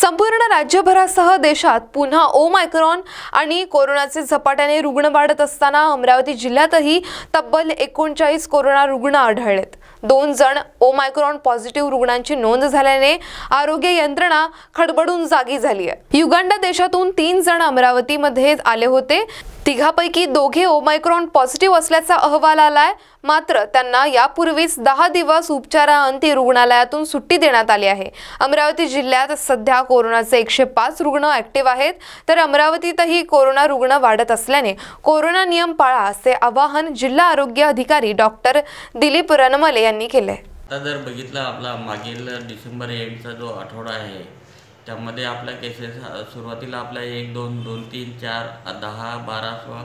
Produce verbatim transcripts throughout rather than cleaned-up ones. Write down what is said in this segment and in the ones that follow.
संपूर्ण राज्यभरासह देशात पुन्हा ओमायक्रॉन आणि कोरोनाचे झपाट्याने रुग्ण वाढत असताना अमरावती जिल्ह्यातही तब्बल एकोणचाळीस कोरोना रुग्ण आढळलेत। दोन जण ओमायक्रॉन पॉझिटिव्ह रुग्णांची नोंद झाल्याने आरोग्य यंत्रणा खडबडून जागी झाली आहे। युगांडा देशातून तीन जण अमरावतीमध्ये आले होते। तिघापैकी दोघे ओमायक्रॉन पॉझिटिव्ह असल्याचा अहवाल आलाय, मात्र त्यांना यापूर्वीच दहा दिवस उपचारांती रुग्णालयातून सुट्टी देण्यात आली आहे। अमरावती जिल्ह्यात सध्या कोरोनाचे एकशे पाच रुग्ण ऍक्टिव्ह आहेत, तर अमरावतीतही कोरोना रुग्ण वाढत असल्याने कोरोना नियम पाळा असे आवाहन जिल्हा आरोग्य अधिकारी डॉक्टर दिलीप रणमले यांनी केले। आता जर बघितलं आपला मागील डिसेंबर एक चा जो आठवडा आहे त्यामध्ये आपल्या केसेस सुरुवातीला आपल्या एक दोन दोन तीन चार दहा बारा सोळा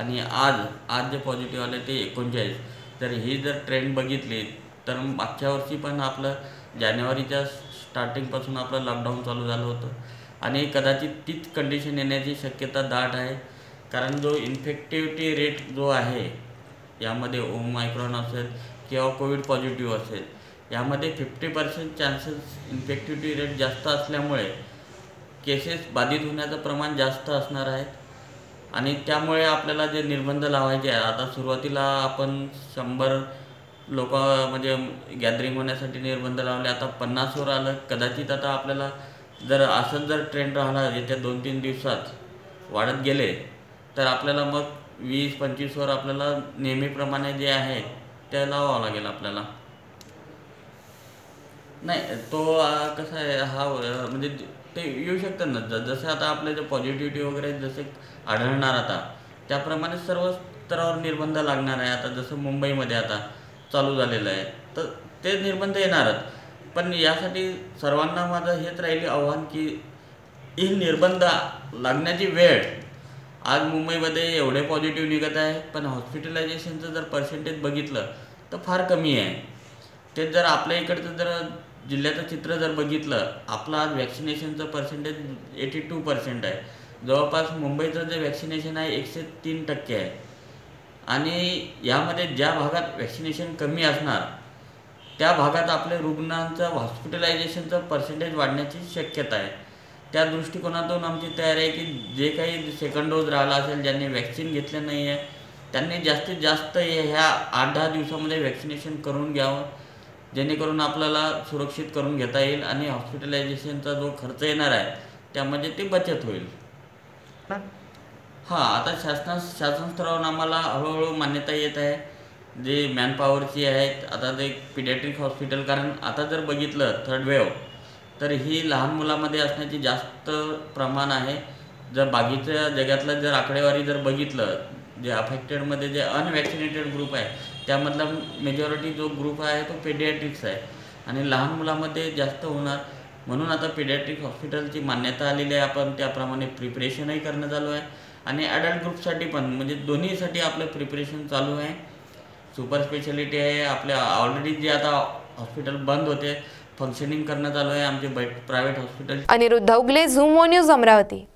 आणि आज आज जे पॉझिटिव्ह आले ते एकोणचाळीस। तर ही जर ट्रेंड बघितली तर मागच्या वर्षी पण आपलं जानेवारीच्या स्टार्टिंगपासून आपलं लॉकडाऊन चालू झालं होतं आणि कदाचित तीच कंडिशन येण्याची शक्यता दाट आहे, कारण जो इन्फेक्टिव्हिटी रेट जो आहे यामध्ये ओमायक्रॉन असेल किंवा कोविड पॉझिटिव्ह असेल यामध्ये fifty percent chances infectivity rate जास्त असल्यामुळे केसेस बाधित होण्याचं प्रमाण जास्त असणार आहे आणि त्यामुळे आपल्याला जे निर्बंध लावायचे आहे। आता सुरुवातीला आपण शंभर लोक म्हणजे गॅदरिंग होण्यासाठी निर्बंध लावले, आता पन्नासवर आलं, कदाचित आता आपल्याला जर असं जर ट्रेंड राहणार येत्या दोन तीन दिवसात वाढत गेले तर आपल्याला मग वीस पंचवीसवर आपल्याला नेहमीप्रमाणे जे आहे ते लावावं लागेल आपल्याला। नाही तो कसा आहे हा म्हणजे ते येऊ शकतात ना, जसं आता आपले जे पॉझिटिव्हिटी वगैरे जसे आढळणार आता त्याप्रमाणे सर्व स्तरावर निर्बंध लागणार आहे। आता जसं मुंबईमध्ये आता चालू झालेलं आहे तर ते निर्बंध येणारच, पण यासाठी सर्वांना माझं हेच राहिले आव्हान की ही निर्बंध लागण्याची वेळ आज मुंबईमध्ये एवढे पॉझिटिव्ह निघत आहे पण हॉस्पिटलायझेशनचं जर पर्सेंटेज बघितलं तर फार कमी आहे। ते जर आपल्या इकडचं जर जिल्ह्याचं चित्र जर बघितलं आपलं आज वॅक्सिनेशनचं पर्सेंटेज एटी टू पर्सेंट आहे, जवळपास मुंबईचं जे वॅक्सिनेशन आहे एकशे तीन टक्के आहे आणि यामध्ये ज्या भागात वॅक्सिनेशन कमी असणार त्या भागात आपल्या रुग्णांचं हॉस्पिटलायझेशनचं पर्सेंटेज वाढण्याची शक्यता आहे। त्या दृष्टिकोनातून आमची तयारी आहे की जे काही सेकंड डोज राहिला असेल, ज्यांनी वॅक्सिन घेतलं नाही आहे त्यांनी जास्तीत जास्त ह्या आठ दहा दिवसामध्ये वॅक्सिनेशन करून घ्यावं, जेणेकरून आपल्याला सुरक्षित करून घेता येईल आणि हॉस्पिटलायझेशनचा जो खर्च येणार आहे त्यामध्ये ती बचत होईल। हां, आता शासना शासन स्तरावरून आम्हाला हळूहळू मान्यता येत आहे जे मॅनपॉवरची आहेत। आता ते पिडियाट्रिक हॉस्पिटल, कारण आता जर बघितलं थर्ड वेव्ह तर ही लहान मुलामध्ये असण्याची जास्त प्रमाण आहे। जर बाकीच्या जगातलं जर आकडेवारी जर बघितलं जे अफेक्टेडमध्ये जे अनवॅक्सिनेटेड ग्रुप आहे त्यामधला मेजॉरिटी जो ग्रुप आहे तो पेडियाट्रिक्स आहे आणि लहान मुलामध्ये जास्त होणार, म्हणून आता पेडियाट्रिक हॉस्पिटलची मान्यता आलेली आहे। आपण त्याप्रमाणे प्रिपरेशनही करणं चालू आहे आणि ॲडल्ट ग्रुपसाठी पण म्हणजे दोन्हीसाठी आपलं प्रिपरेशन चालू आहे। सुपर स्पेशालिटी आहे आपल्या ऑलरेडी जे आता हॉस्पिटल बंद होते फंक्शनिंग करणं चालू आहे आमचे प्रायव्हेट हॉस्पिटल। अनिरुद्ध उगले, झूम न्यूज, अमरावती।